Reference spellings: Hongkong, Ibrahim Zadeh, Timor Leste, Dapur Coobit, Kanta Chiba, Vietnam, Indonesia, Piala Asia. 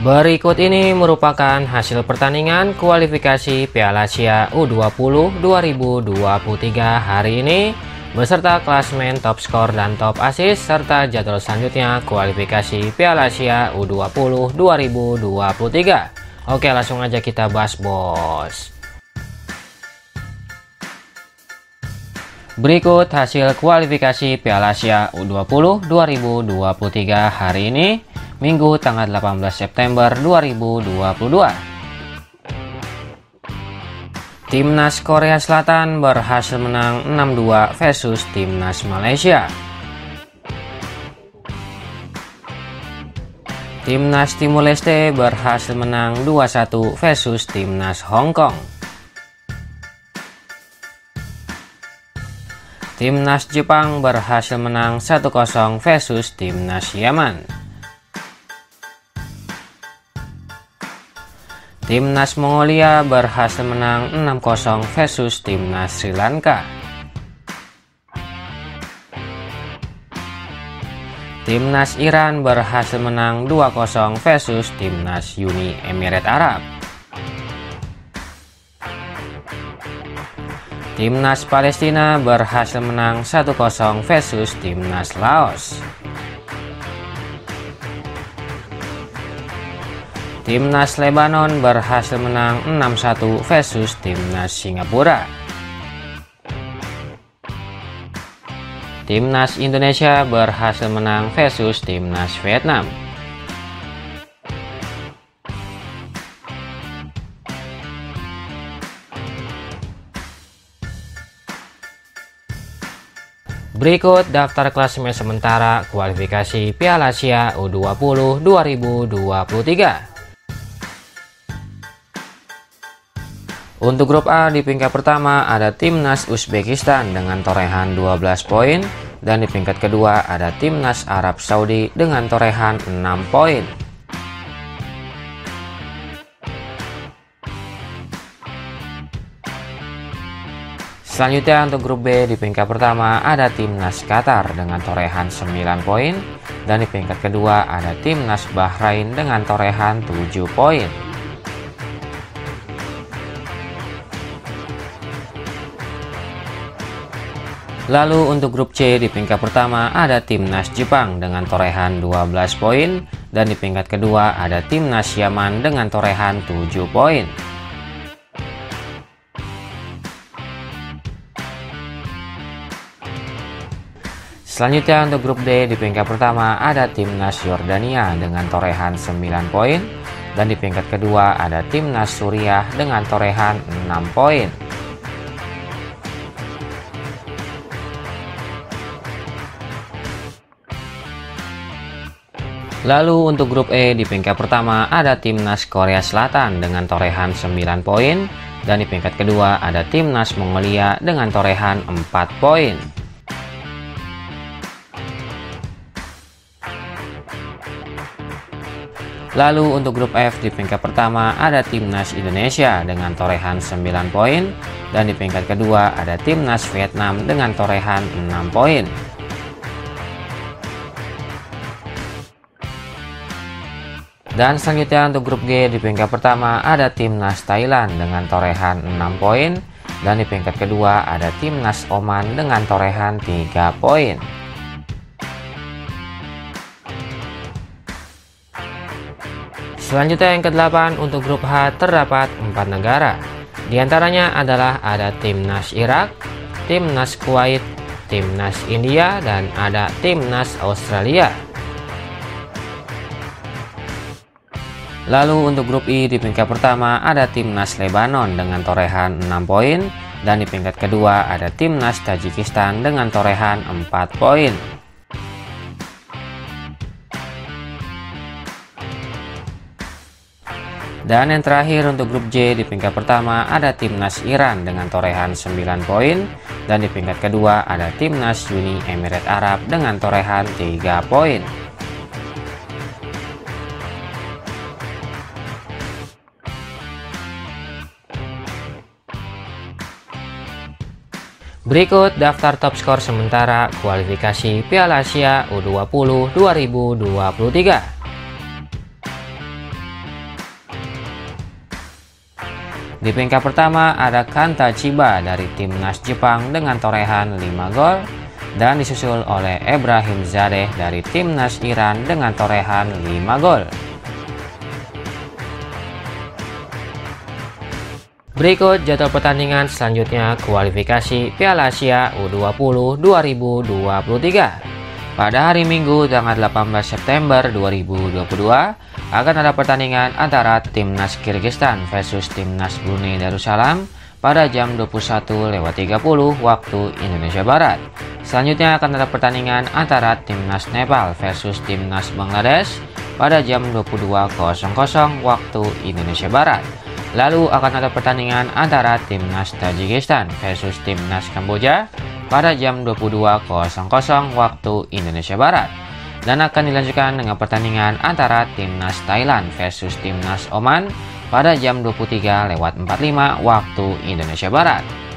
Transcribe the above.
Berikut ini merupakan hasil pertandingan kualifikasi Piala Asia U20 2023 hari ini beserta klasmen top skor dan top assist serta jadwal selanjutnya kualifikasi Piala Asia U20 2023. Oke, langsung aja kita bahas, bos. Berikut hasil kualifikasi Piala Asia U20 2023 hari ini, Minggu tanggal 18 September 2022. Timnas Korea Selatan berhasil menang 6-2 versus Timnas Malaysia. Timnas Timor Leste berhasil menang 2-1 versus Timnas Hong Kong. Timnas Jepang berhasil menang 1-0 versus Timnas Yaman. Timnas Mongolia berhasil menang 6-0 versus Timnas Sri Lanka. Timnas Iran berhasil menang 2-0 versus Timnas Uni Emirat Arab. Timnas Palestina berhasil menang 1-0 versus Timnas Laos. Timnas Lebanon berhasil menang 6-1 versus Timnas Singapura. Timnas Indonesia berhasil menang versus Timnas Vietnam. Berikut daftar klasemen sementara kualifikasi Piala Asia U20 2023. Untuk grup A, di peringkat pertama ada Timnas Uzbekistan dengan torehan 12 poin dan di peringkat kedua ada Timnas Arab Saudi dengan torehan 6 poin. Selanjutnya untuk grup B, di peringkat pertama ada Timnas Qatar dengan torehan 9 poin dan di peringkat kedua ada Timnas Bahrain dengan torehan 7 poin. Lalu untuk grup C, di peringkat pertama ada Timnas Jepang dengan torehan 12 poin dan di peringkat kedua ada Timnas Yaman dengan torehan 7 poin. Selanjutnya untuk grup D, di peringkat pertama ada Timnas Yordania dengan torehan 9 poin dan di peringkat kedua ada Timnas Suriah dengan torehan 6 poin. Lalu untuk grup E, di peringkat pertama ada Timnas Korea Selatan dengan torehan 9 poin dan di peringkat kedua ada Timnas Mongolia dengan torehan 4 poin. Lalu untuk grup F, di peringkat pertama ada Timnas Indonesia dengan torehan 9 poin dan di peringkat kedua ada Timnas Vietnam dengan torehan 6 poin. Dan selanjutnya untuk grup G, di peringkat pertama ada Timnas Thailand dengan torehan 6 poin dan di peringkat kedua ada Timnas Oman dengan torehan 3 poin. Selanjutnya yang ke-8, untuk grup H terdapat 4 negara. Di antaranya adalah ada Timnas Irak, Timnas Kuwait, Timnas India, dan ada Timnas Australia. Lalu untuk grup I, di peringkat pertama ada Timnas Lebanon dengan torehan 6 poin dan di peringkat kedua ada Timnas Tajikistan dengan torehan 4 poin. Dan yang terakhir untuk grup J, di peringkat pertama ada Timnas Iran dengan torehan 9 poin dan di peringkat kedua ada Timnas Uni Emirat Arab dengan torehan 3 poin. Berikut daftar top skor sementara kualifikasi Piala Asia U20 2023. Di peringkat pertama ada Kanta Chiba dari timnas Jepang dengan torehan 5 gol dan disusul oleh Ibrahim Zadeh dari timnas Iran dengan torehan 5 gol. Berikut jadwal pertandingan selanjutnya kualifikasi Piala Asia U20 2023. Pada hari Minggu tanggal 18 September 2022 akan ada pertandingan antara Timnas Kyrgyzstan versus Timnas Brunei Darussalam pada jam 21.30 waktu Indonesia Barat. Selanjutnya akan ada pertandingan antara Timnas Nepal versus Timnas Bangladesh pada jam 22.00 waktu Indonesia Barat. Lalu akan ada pertandingan antara Timnas Tajikistan versus Timnas Kamboja pada jam 22.00 waktu Indonesia Barat. Dan akan dilanjutkan dengan pertandingan antara Timnas Thailand versus Timnas Oman pada jam 23.45 waktu Indonesia Barat.